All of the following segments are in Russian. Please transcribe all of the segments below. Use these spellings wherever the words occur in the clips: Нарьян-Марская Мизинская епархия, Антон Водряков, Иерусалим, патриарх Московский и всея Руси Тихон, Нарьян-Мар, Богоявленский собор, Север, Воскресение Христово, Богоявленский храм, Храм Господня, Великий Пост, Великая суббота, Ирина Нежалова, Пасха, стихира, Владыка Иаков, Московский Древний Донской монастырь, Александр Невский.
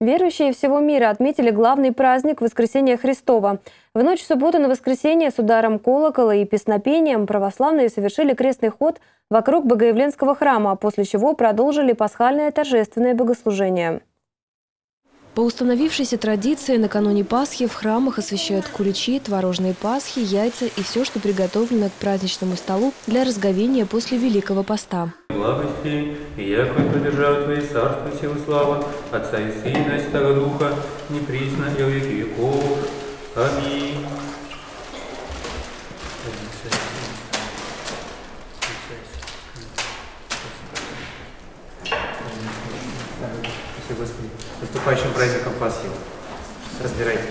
Верующие всего мира отметили главный праздник Воскресения Христова. В ночь субботы на воскресенье с ударом колокола и песнопением православные совершили крестный ход вокруг Богоявленского храма, после чего продолжили пасхальное торжественное богослужение. По установившейся традиции, накануне Пасхи в храмах освящают куличи, творожные пасхи, яйца и все, что приготовлено к праздничному столу для разговения после Великого Поста. Благости, и яко побежал Твои царство силы слава, Отца и Сына и Святого Духа, неприсно и веки веков. Аминь. Наступающим праздником Пасхи. Разбирайтесь.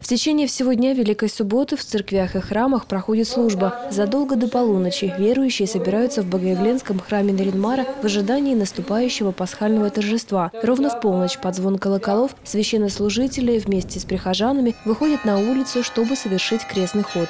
В течение всего дня Великой Субботы в церквях и храмах проходит служба. Задолго до полуночи верующие собираются в Богоявленском храме Нарьян-Мара в ожидании наступающего пасхального торжества. Ровно в полночь под звон колоколов священнослужители вместе с прихожанами выходят на улицу, чтобы совершить крестный ход.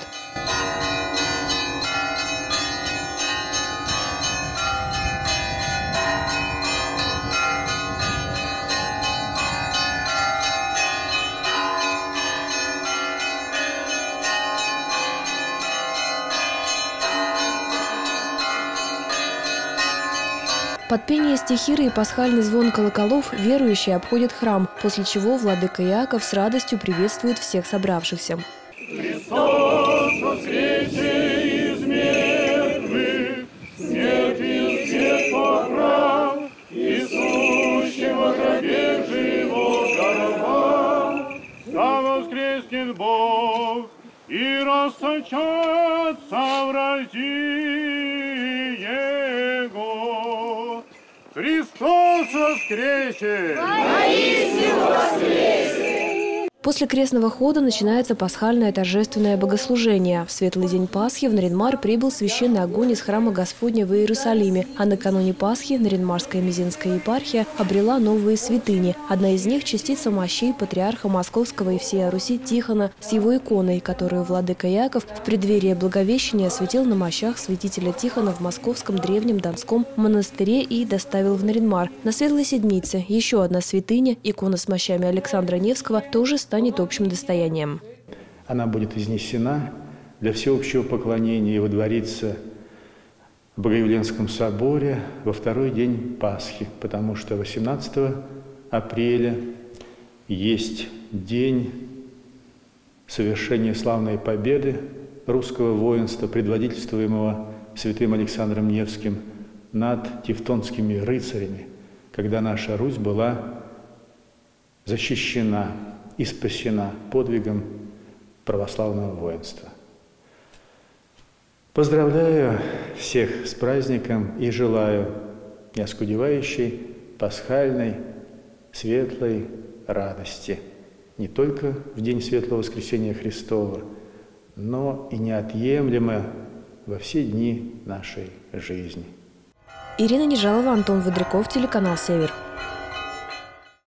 Под пение стихиры и пасхальный звон колоколов верующие обходят храм, после чего владыка Иаков с радостью приветствует всех собравшихся. Христос воскресе из мертвых, смертью свет поправ, Иисущего гробе живого раба. Да воскреснет Бог и рассочатся в рази Его. Христос воскресе! Воистину воскресе! После крестного хода начинается пасхальное торжественное богослужение. В светлый день Пасхи в Нарьян-Мар прибыл священный огонь из храма Господня в Иерусалиме. А накануне Пасхи Нарьян-Марская Мизинская епархия обрела новые святыни. Одна из них – частица мощей патриарха Московского и всея Руси Тихона с его иконой, которую владыка Иаков в преддверии Благовещения освятил на мощах святителя Тихона в Московском Древнем Донском монастыре и доставил в Нарьян-Мар. На Светлой Седмице еще одна святыня – икона с мощами Александра Невского – тоже станет общим достоянием. Она будет изнесена для всеобщего поклонения и водворится в Богоявленском соборе во второй день Пасхи, потому что 18 апреля есть день совершения славной победы русского воинства, предводительствуемого святым Александром Невским над тевтонскими рыцарями, когда наша Русь была защищена и спасена подвигом православного воинства. Поздравляю всех с праздником и желаю неоскудевающей, пасхальной, светлой радости не только в день Светлого Воскресения Христова, но и неотъемлемо во все дни нашей жизни. Ирина Нежалова, Антон Водряков, телеканал «Север».